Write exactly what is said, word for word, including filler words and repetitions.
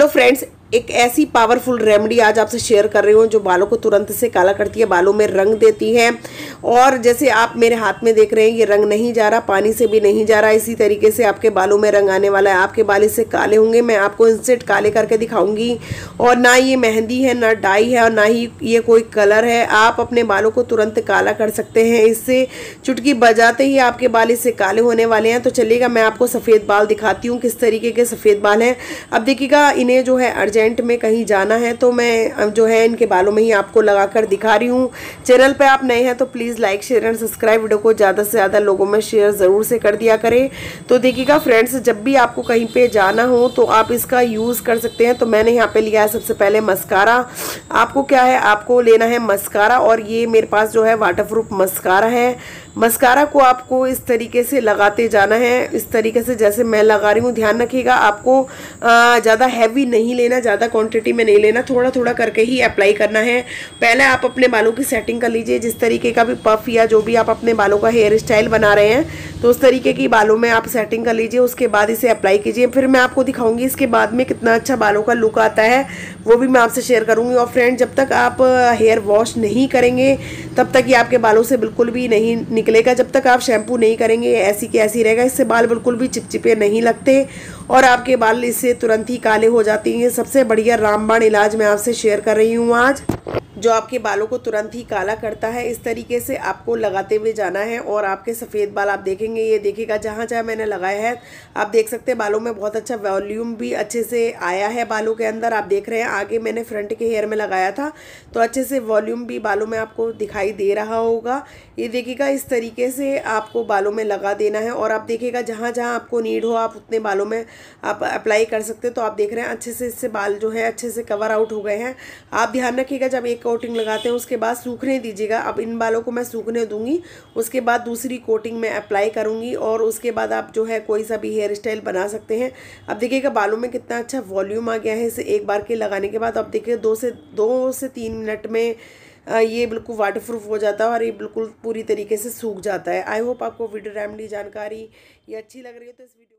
Hello friends, एक ऐसी powerful remedy आज आपसे शेयर कर रही हूँ जो बालों को तुरंत से काला करती है, बालों में रंग देती है। और जैसे आप मेरे हाथ में देख रहे हैं, ये रंग नहीं जा रहा, पानी से भी नहीं जा रहा। इसी तरीके से आपके बालों में रंग आने वाला है, आपके बाल इससे काले होंगे। मैं आपको इंस्टेंट काले करके दिखाऊंगी। और ना ये मेहंदी है, ना डाई है, और ना ही ये कोई कलर है। आप अपने बालों को तुरंत काला कर सकते हैं। इससे चुटकी बजाते ही आपके बाल इससे काले होने वाले हैं। तो चलिएगा, मैं आपको सफ़ेद बाल दिखाती हूँ, किस तरीके के सफ़ेद बाल हैं। अब देखिएगा, इन्हें जो है अर्जेंट में कहीं जाना है, तो मैं जो है इनके बालों में ही आपको लगा कर दिखा रही हूँ। चैनल पे आप नए हैं तो please like, share and subscribe. Video को ज़्यादा से ज़्यादा लोगों में शेयर ज़रूर से कर दिया करें। तो देखिएगा फ्रेंड्स, जब भी आपको कहीं पे जाना हो तो आप इसका यूज़ कर सकते हैं। तो मैंने यहाँ पे लिया है सबसे पहले मस्कारा। आपको क्या है, आपको लेना है मस्कारा। और ये मेरे पास जो है वाटर प्रूफ मस्कारा है। मस्कारा को आपको इस तरीके से लगाते जाना है, इस तरीके से जैसे मैं लगा रही हूँ। ध्यान रखिएगा, आपको ज़्यादा हैवी नहीं लेना, ज़्यादा क्वांटिटी में नहीं लेना, थोड़ा थोड़ा करके ही अप्लाई करना है। पहले आप अपने बालों की सेटिंग कर लीजिए, जिस तरीके का भी पफ या जो भी आप अपने बालों का हेयर स्टाइल बना रहे हैं तो उस तरीके की बालों में आप सेटिंग कर लीजिए। उसके बाद इसे अप्लाई कीजिए। फिर मैं आपको दिखाऊंगी इसके बाद में कितना अच्छा बालों का लुक आता है, वो भी मैं आपसे शेयर करूँगी। और फ्रेंड, जब तक आप हेयर वॉश नहीं करेंगे तब तक ये आपके बालों से बिल्कुल भी नहीं निकलेगा। जब तक आप शैम्पू नहीं करेंगे, ऐसी के ऐसी रहेगा। इससे बाल बिल्कुल भी चिपचिपे नहीं लगते और आपके बाल इससे तुरंत ही काले हो जाते हैं। सबसे बढ़िया रामबाण इलाज मैं आपसे शेयर कर रही हूँ आज, जो आपके बालों को तुरंत ही काला करता है। इस तरीके से आपको लगाते हुए जाना है और आपके सफ़ेद बाल आप देखेंगे। ये देखिएगा, जहाँ जहाँ मैंने लगाया है आप देख सकते हैं, बालों में बहुत अच्छा वॉल्यूम भी अच्छे से आया है। बालों के अंदर आप देख रहे हैं, आगे मैंने फ्रंट के हेयर में लगाया था तो अच्छे से वॉल्यूम भी बालों में आपको दिखाई दे रहा होगा। ये देखिएगा, इस तरीके से आपको बालों में लगा देना है। और आप देखिएगा, जहाँ जहाँ आपको नीड हो आप उतने बालों में आप अप्लाई कर सकते हो। तो आप देख रहे हैं अच्छे से इससे बाल जो है अच्छे से कवर आउट हो गए हैं। आप ध्यान रखिएगा, जब एक कोटिंग लगाते हैं उसके बाद सूखने दीजिएगा। अब इन बालों को मैं सूखने दूंगी, उसके बाद दूसरी कोटिंग में अप्लाई करूंगी। और उसके बाद आप जो है कोई सा भी हेयर स्टाइल बना सकते हैं। अब देखिएगा बालों में कितना अच्छा वॉल्यूम आ गया है। इसे एक बार के लगाने के बाद आप देखिए दो से दो से तीन मिनट में ये बिल्कुल वाटर प्रूफ हो जाता है और ये बिल्कुल पूरी तरीके से सूख जाता है। आई होप आपको वीडियो रेमेडी जानकारी ये अच्छी लग रही है। तो इस वीडियो